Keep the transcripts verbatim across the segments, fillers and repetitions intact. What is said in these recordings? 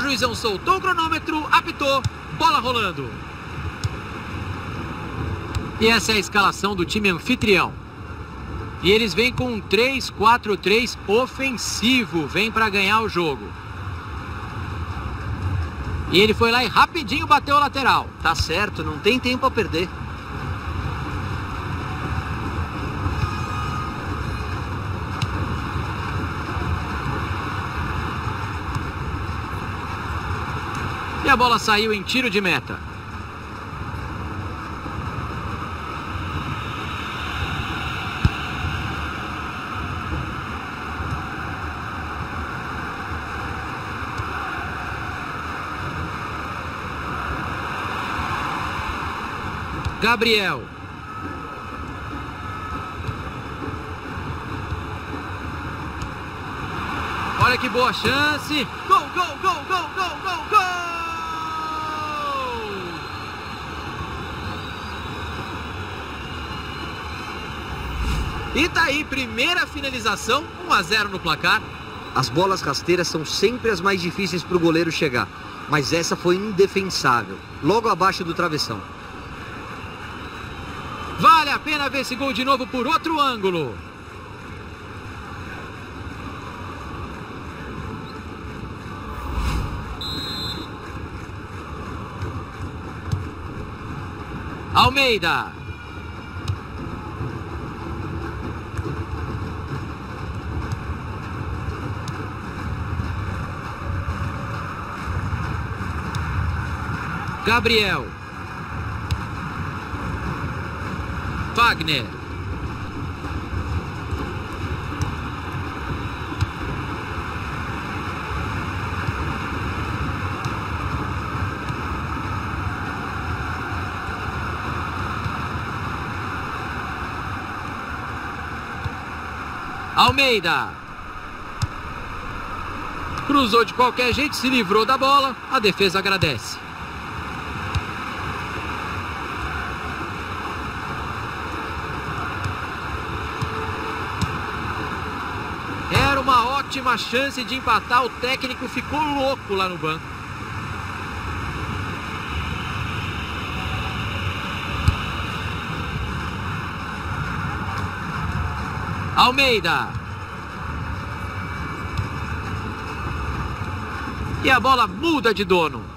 O juizão soltou o cronômetro, apitou, bola rolando. E essa é a escalação do time anfitrião. E eles vêm com um três quatro três ofensivo, vem para ganhar o jogo. E ele foi lá e rapidinho bateu o lateral. Tá certo, não tem tempo a perder. E a bola saiu em tiro de meta. Gabriel. Olha que boa chance. Gol, gol, gol, gol, gol, gol, gol! E tá aí, primeira finalização, um a zero no placar. As bolas rasteiras são sempre as mais difíceis para o goleiro chegar, mas essa foi indefensável, logo abaixo do travessão. Vale a pena ver esse gol de novo por outro ângulo. Almeida. Gabriel. Wagner. Almeida. Cruzou de qualquer jeito, se livrou da bola, a defesa agradece. Última chance de empatar, o técnico ficou louco lá no banco. Almeida. E a bola muda de dono.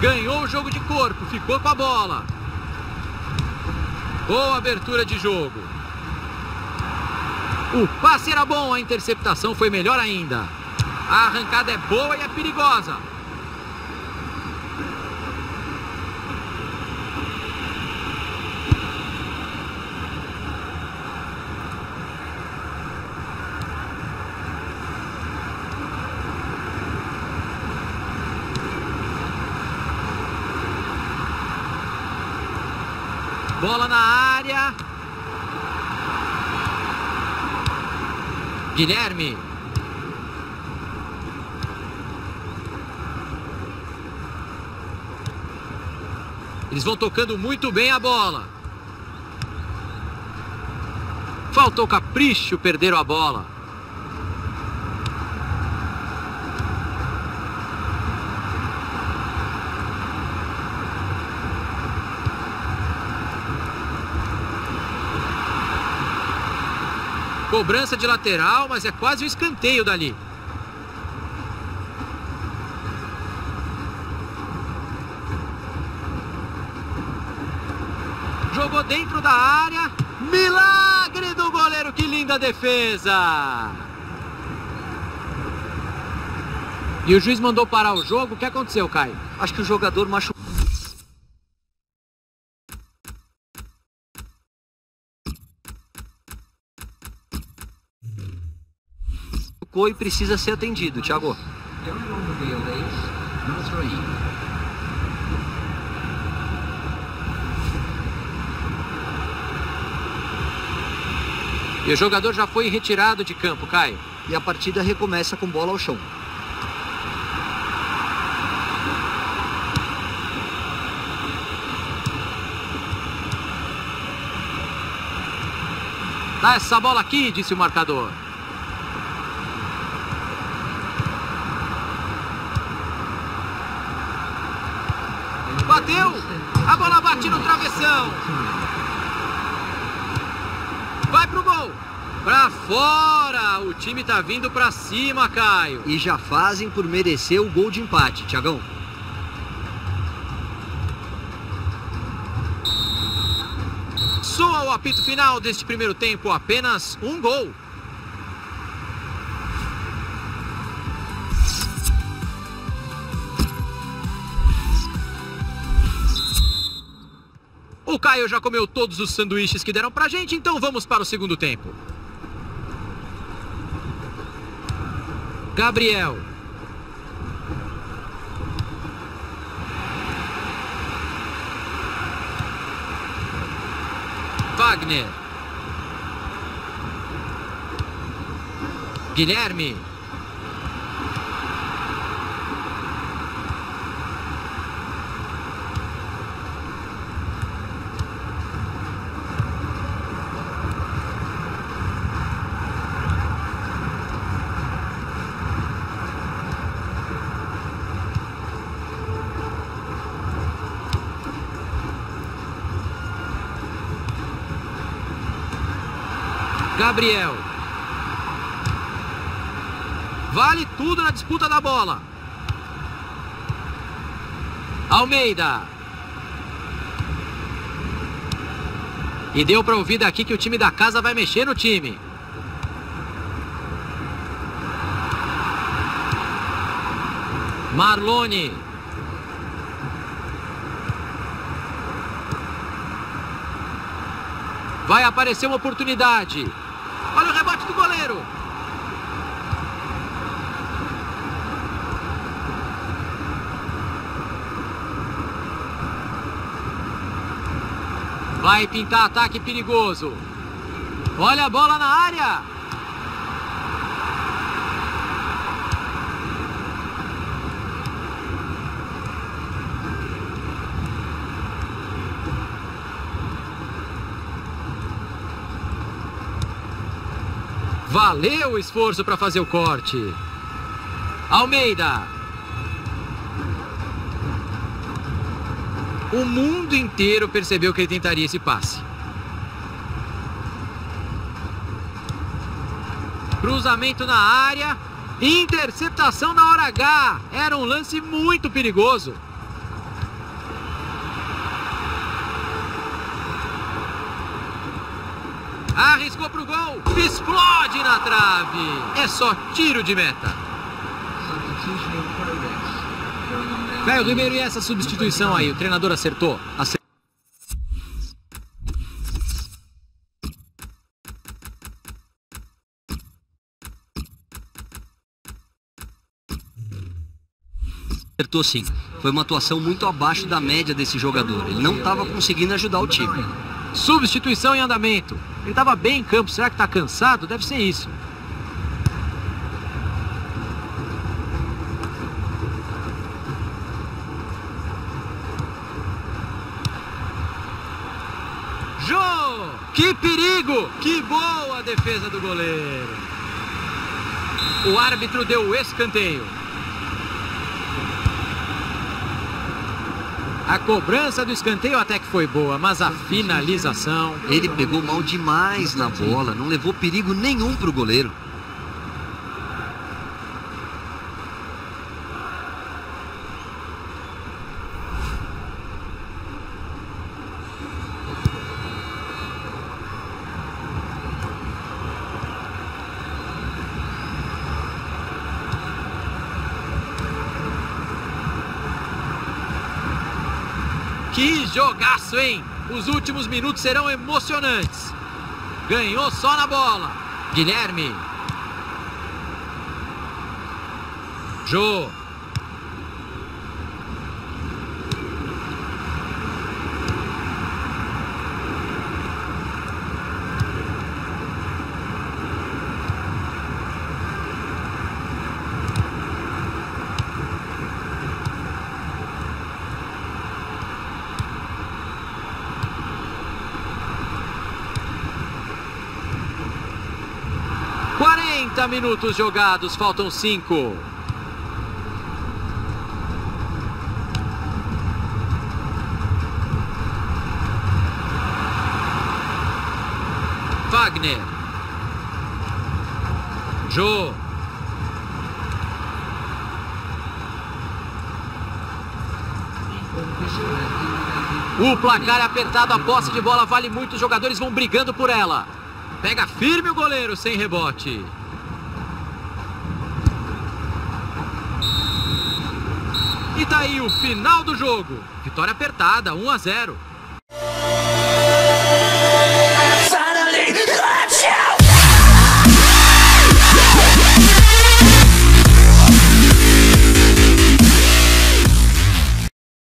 Ganhou o jogo de corpo, ficou com a bola. Boa abertura de jogo. O passe era bom, a interceptação foi melhor ainda. A arrancada é boa e é perigosa. Bola na área. Guilherme. Eles vão tocando muito bem a bola. Faltou capricho, perderam a bola. Cobrança de lateral, mas é quase um escanteio dali. Jogou dentro da área. Milagre do goleiro, que linda defesa! E o juiz mandou parar o jogo. O que aconteceu, Caio? Acho que o jogador machucou. E precisa ser atendido, Thiago. E o jogador já foi retirado de campo, Caio. E a partida recomeça com bola ao chão. Dá essa bola aqui, disse o marcador. Bateu, a bola bate no travessão. Vai pro gol. Pra fora, o time tá vindo pra cima, Caio. E já fazem por merecer o gol de empate, Thiagão. Soa o apito final deste primeiro tempo, apenas um gol. O Caio já comeu todos os sanduíches que deram pra gente, então vamos para o segundo tempo. Gabriel. Wagner. Guilherme. Gabriel. Vale tudo na disputa da bola. Almeida. E deu para ouvir daqui que o time da casa vai mexer no time. Marloni. Vai aparecer uma oportunidade. Olha o rebote do goleiro. Vai pintar ataque perigoso. Olha a bola na área. Valeu o esforço para fazer o corte. Almeida. O mundo inteiro percebeu que ele tentaria esse passe. Cruzamento na área. Interceptação na hora H. Era um lance muito perigoso. Arriscou pro gol, explode na trave, é só tiro de meta. Caio Ribeiro, e essa substituição aí, o treinador acertou? Acertou. Acertou sim, foi uma atuação muito abaixo da média desse jogador, ele não estava conseguindo ajudar o time. Substituição em andamento. Ele estava bem em campo. Será que está cansado? Deve ser isso. Jô! Que perigo! Que boa defesa do goleiro! O árbitro deu o escanteio. A cobrança do escanteio até que foi boa, mas a finalização... Ele pegou mal demais na bola, não levou perigo nenhum para o goleiro. Que jogaço, hein? Os últimos minutos serão emocionantes. Ganhou só na bola. Guilherme. Jô. trinta minutos jogados, faltam cinco. Wagner. Jô. O placar é apertado, a posse de bola vale muito, os jogadores vão brigando por ela. Pega firme o goleiro, sem rebote. E tá aí o final do jogo. Vitória apertada, um a zero.